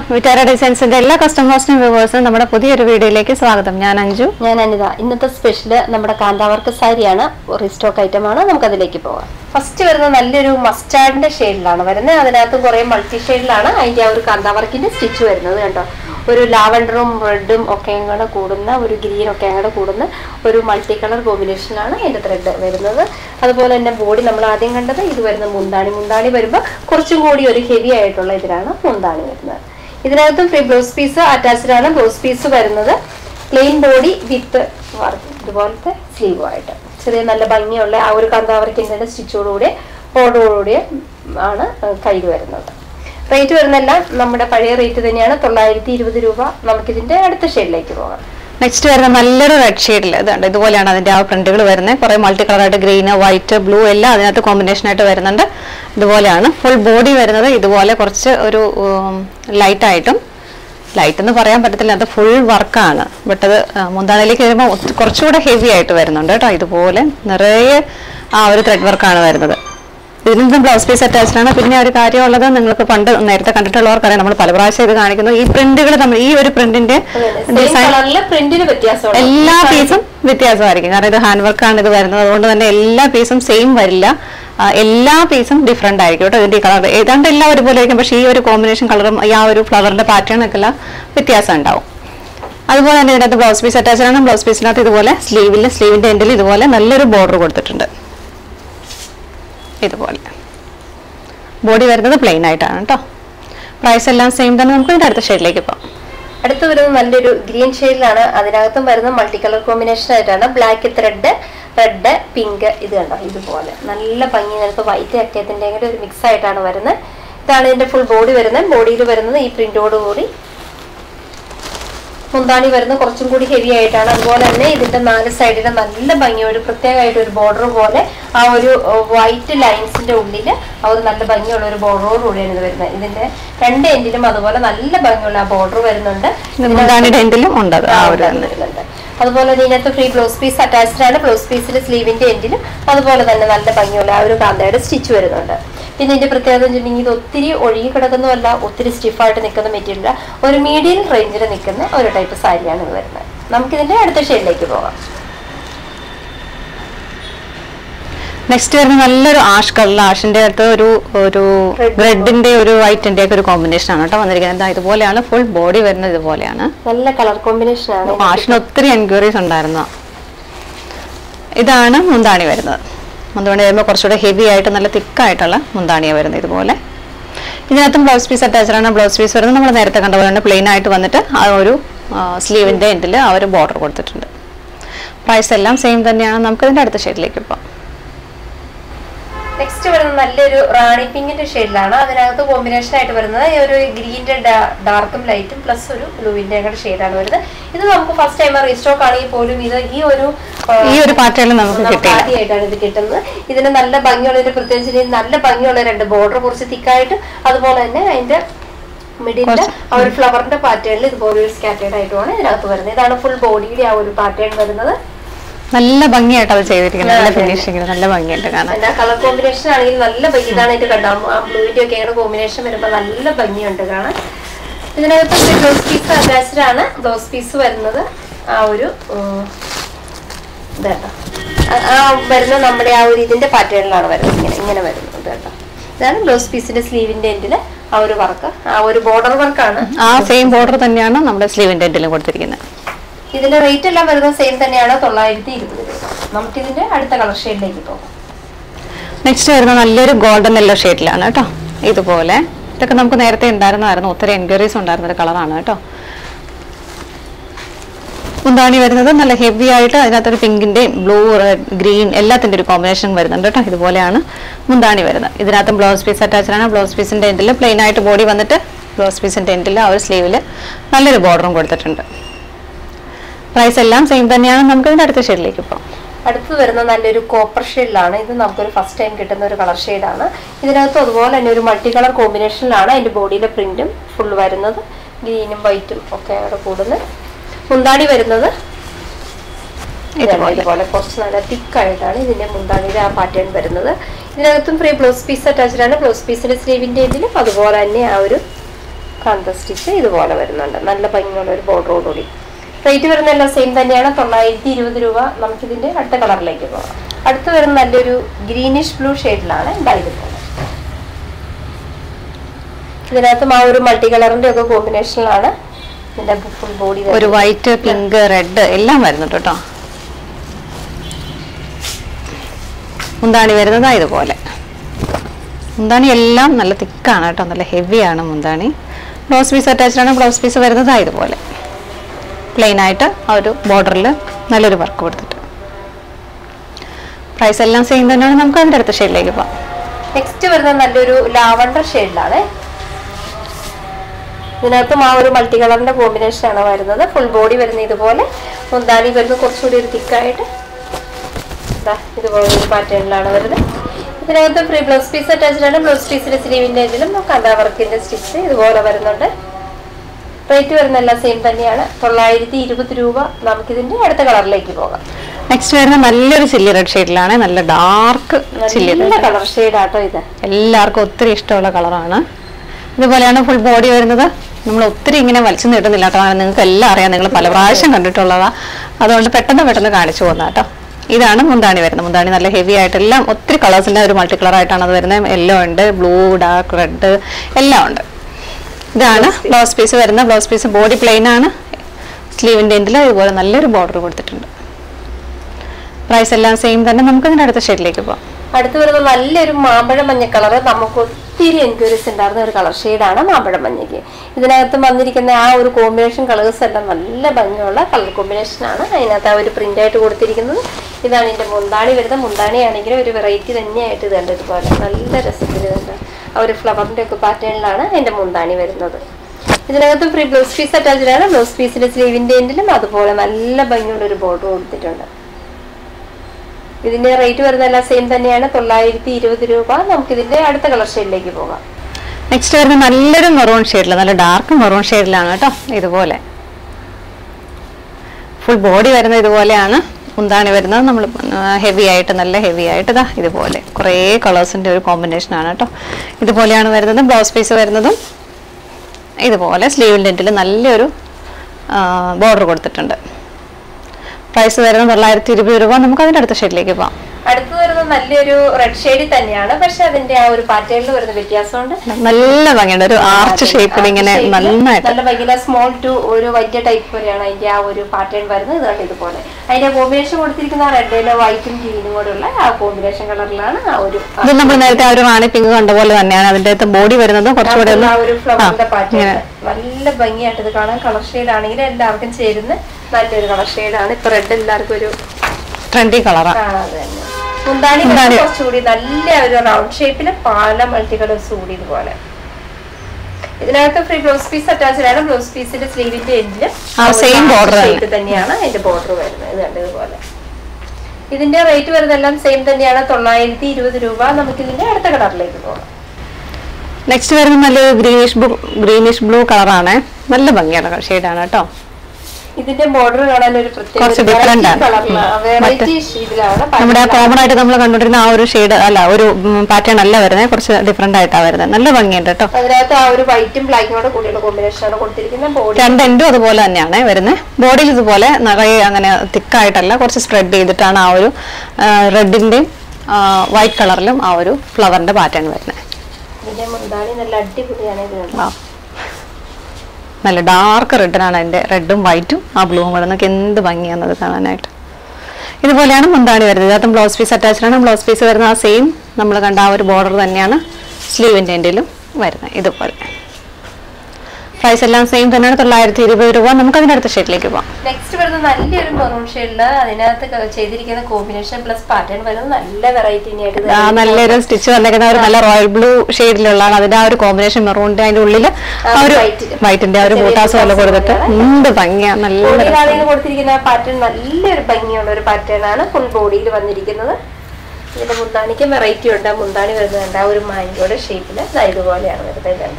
Vitara Designs and all customers and viewers, and our new video. Welcome. I am Anju. I am Anita. This special, our Kanda work saree is a restock item. First, we have a mustard shade. That is multi shade. Kanda work stitch. Lavender, red, green, a multicolor combination. This is a free blouse piece attached to a blouse piece. Plain body with the sleeve. So, this is a stitch. Rate the next, we have a red shade. We have a multicolored green, white, blue, yellow combination. We have a full body. We have a light item. Light is a full work. But the heavy. This is the blouse piece attached. We have to cut the body is plain. Price is same as shade. Green shade multicolor combination black thread, red, pink. This is white mix. This is full body. This is heavy item. Border white lines in the Udina, our Nalabanga border, Rudan, and then Tanda ended Madavala border were under the Mudani Dendilum under the Avana. The free blouse piece attached and a blouse piece is leaving the endil, other than the Bangola, stitch were under. In the Pretendini, or Yukadanola, Uthri Stiffard and Economitilla, or a medial ranger and Econa, or a type of side and verna. Namkin at the shade like a next year, we have ash color, ash and red and white and combination. This full body. This color combination. Ash is very encouraged. This is Mundani. Mundani is heavy and thick. Mundani is blouse piece attached. Blouse piece is plain and sleeve in the end. Border. Price is the same. Next, we have a rani pink shade. That is a combination of green and dark light plus blue shade. This is the first time we restock this part. This is a border. That is a flower pattern. This is full body. Nalla bangi atal cheyirukkana nalla finishing nalla bangi atta kaana enda color combination aanil nalla bangi idana idu katta blue ide okke engana combination varumba nalla bangi undu kaana idinathu blouse piece attached aanu blouse piece varunathu aa oru idata aa varuna nammade aa oru idinte pattern laanu varunathu ingane varunu idata idana blouse piece inde sleeve inde endile aa oru work aa oru border work aanu aa same border thaniyana nammade sleeve inde endile koduthirikkunne. This is the rate of the same thing. Next, we have a golden yellow shade. This is the color. This is the color. This heavy item. Pink, blue, red, green. All combination. This is the Mundani. This is the blouse piece attached. Blouse piece is the plain item body. Blouse piece is the sleeve. This border. Price is the same as the shade. This is a copper shade. This is the first time we get a color shade. This is a multicolor combination. This is body print. Full green and white. Mundani is thick. This is a free blouse piece. This is a blouse piece. This is a Kantha stitch is the border. Rate the same than Yana, Tonai, Namkidin, at the color like ever. At the greenish blue shade lana and dye the color. Then at the Mauru multicolor and the combination lana, then the full body. Or white, pink, red, yellow, Marinota. Mundani Verna, the wallet. Mundani yellow, Nalatikana, on the heavy Anna Mundani. Blouse piece attached on a blouse piece of the dye the wallet. Plain item, border, and work with it. Price is the same as the shade. Next, we have a lavender shade. We have a multicolor combination. Full body is the same as the free blouse piece attached and blouse piece is the same. Next we have a silly red shade and dark chili color shade. This is a full body. We have a this blouse piece is blouse piece body plain sleeve in the border. Price is the same as the shade. We have a color shade. We have a combination color combination. Our flower pattern lana and the Mundani very another. Is another free blouse piece at Algerana, blouse piece is leaving the end of the poem and love by no board over the turner. Within a right where the same than Yana, Tolai, the Ruba, Namki, they add the color shade like Iboga. Next to them, a little maroon shade, another dark maroon shade lana, either volley. Full body, where the volleyana, Mundani Verna, heavy item, heavy item, grey colours and combination. This is the blouse piece. This is the sleeve lentil and border. Price is the shade. We have red shade, trendy color. Mundani is a round shape in a multicolor suit. This is free blouse piece attached to blouse piece. The same border. This is the same thing. Next, we have a greenish blue color. This is a shade. This is the border and a different color. We have a shade of pattern. We have different pattern. We have a white and black combination. We have dark red and red and white, blue and the bangy another night. This is the blouse piece attached and blouse piece are the same. Namlakanda border than sleeve in Tendilum. Price is the same than the light theory. The shade like next, we have the maroon shade, the combination plus pattern. The stitch royal blue shade, the combination maroon and white and the color combination and highlighted. This is free blouse piece attached and blouse piece is sleeved in the same border than Yana. Then sleeved in the border.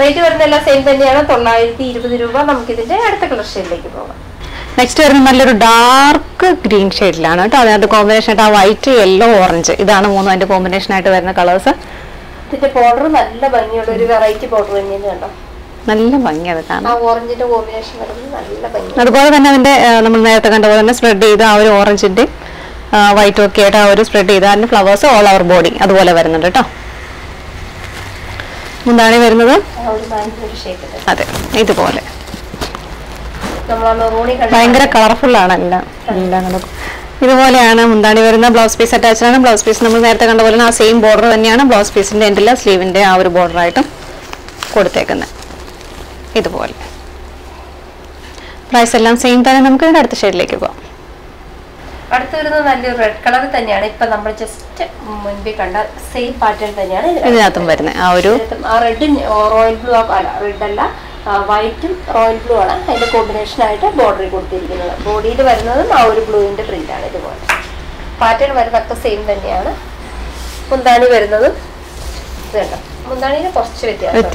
Rate വരുന്നതെല്ലാം same തന്നെയാണ് 920 രൂപ. നമുക്ക് ഇതിന്റെ അടുത്ത colour ഷെയ്ഡിലേക്ക് പോകാം. Next വരുന്നത് നല്ലൊരു dark green ഷെയ്ഡിലാണ് കേട്ടോ. അതിനകത്ത് കോമ്പിനേഷൻ ആയിട്ട് ആ വൈറ്റ് യെല്ലോ ഓറഞ്ച് ഇതാണ് മൂന്നും അതിന്റെ കോമ്പിനേഷൻ ആയിട്ട് വരുന്ന കളേഴ്സ്. ഇതിന്റെ ബോർഡർ നല്ല ഭംഗിയുള്ള ഒരു വെറൈറ്റി ബോർഡർ തന്നെയാണ് കേട്ടോ. നല്ല ഭംഗി അത് കാണാം. ഓറഞ്ചിന്റെ കോമ്പിനേഷൻ വരുന്നത് നല്ല ഭംഗി. അതുപോലെ തന്നെ അതിന്റെ നമ്മൾ നേരത്തെ കണ്ട പോലെ തന്നെ സ്പ്രെഡ് ചെയ്ത് ആ ഒരു ഓറഞ്ചിന്റെ വൈറ്റ് ഒക്കെ ആയിട്ട് ആ ഒരു സ്പ്രെഡ് ചെയ്ത് അതിന്റെ ഫ്ലവേഴ്സ് ഓൾ ഓവർ ബോഡി അതുപോലെ വരുന്നുണ്ട് കേട്ടോ. എന്താണ് വരുന്നത്? അതെ, ഇതുപോലെ ഭയങ്കര കളർഫുൾ ആണ് എല്ലാം. ഇതുപോലെയാണ് മുന്താണി വരുന്ന. ബ്ലൗസ് പീസ് അറ്റാച്ച്ഡ് ആണ്. ബ്ലൗസ് പീസ് നമ്മൾ നേരത്തെ കണ്ട പോലെ ആ സെയിം ബോർഡർ തന്നെയാണ് ബ്ലൗസ് പീസിന്റെ എൻഡിൽ സ്ലീവിന്റെ ആ ഒരു ബോർഡർ ആയിട്ടും കൊടുത്തേക്കുന്നത്. ഇതുപോലെ പ്രൈസ് എല്ലാം സെയിം തന്നെ. നമുക്ക് അടുത്ത ഷെയ്ഡിലേക്ക് പോവാം. അടുത്ത വരുന്നത് നല്ലൊരു റെഡ് കളർ തന്നെയാണ്. ഇപ്പൊ നമ്മൾ ജസ്റ്റ് മുൻപേ കണ്ട സെയിം പാറ്റേൺ തന്നെയാണ് ഇതിനകത്തും വരുന്നത്. ആ ഒരു റെഡും റോയൽ ബ്ലൂ, റെഡ് അല്ല വൈറ്റും റോയൽ ബ്ലൂ ആണ് അതിന്റെ കോമ്പിനേഷൻ ആയിട്ട് ബോർഡറിൽ കൊടുത്തിരിക്കുന്നത്. ബോഡിയിൽ വരുന്നതും ആ ഒരു ബ്ലൂവിന്റെ പ്രിന്റ് ആണ്. ഇതുപോലെ പാറ്റേൺ വരുന്നതൊക്കെ സെയിം തന്നെയാണ്. മുന്താണി വരുന്നതും ഇതുണ്ട്. മുന്താണിയിൽ കുറച്ച് വ്യത്യാസം,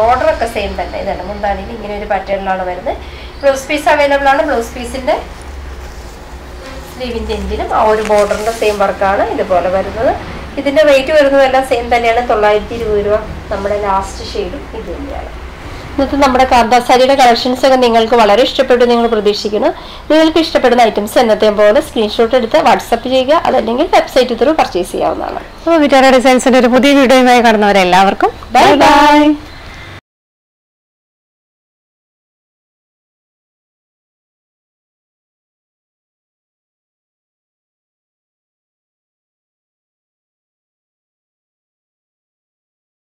ബോർഡർ ഒക്കെ സെയിം തന്നെ. ഇതുണ്ട് മുന്താണിയിൽ ഇങ്ങനെ ഒരു പാറ്റേണിലാണ് വരുന്നത്. ബ്ലൗസ് പീസ് അവൈലബിൾ ആണ്. ബ്ലൗസ് പീസിന്റെ സ്ലീവിന്റെ എൻഡിലും ആ ഒരു ബോർഡറിന്റെ സെയിം വർക്കാണ് ഇതുപോലെ വരുന്നത്. ഇതിന്റെ റേറ്റ് വരുന്നതെല്ലാം സെയിം തന്നെയാണ് 920 രൂപ. നമ്മുടെ ലാസ്റ്റ് ഷെയ്ഡും ഇത് തന്നെയാണ്. ഇന്നത്തെ നമ്മുടെ കാർദാസാരിയുടെ കളക്ഷൻസ് ഒക്കെ നിങ്ങൾക്ക് വളരെ ഇഷ്ടപ്പെട്ടു നിങ്ങൾ പ്രതീക്ഷിക്കുന്നു. നിങ്ങൾക്ക് ഇഷ്ടപ്പെടുന്ന ഐറ്റംസ് എന്നത്തെ പോലെ സ്ക്രീൻഷോട്ട് എടുത്ത് വാട്സപ്പ് ചെയ്യുക, അതല്ലെങ്കിൽ വെബ്സൈറ്റ് ത്രൂ പർച്ചേസ് ചെയ്യാവുന്നതാണ്. അപ്പോൾ വിറ്റാര ഡിസൈൻസിന്റെ ഒരു പുതിയ വീഡിയോയുമായി കാണുന്നവരെ എല്ലാവർക്കും ബൈ ബൈ.